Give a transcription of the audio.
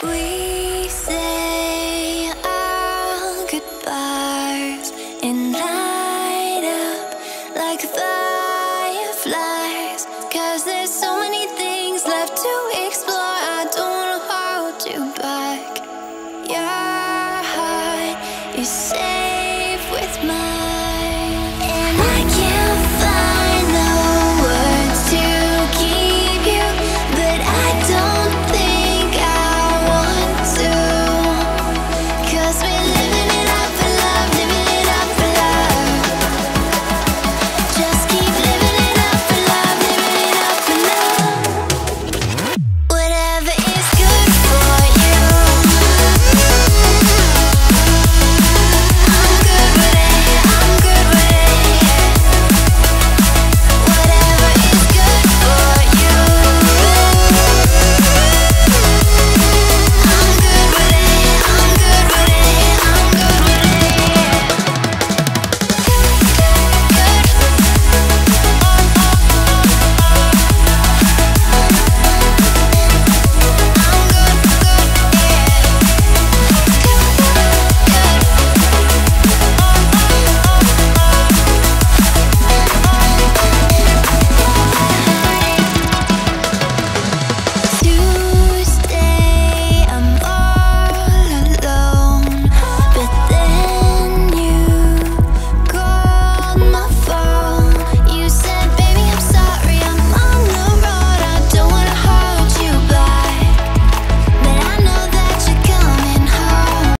We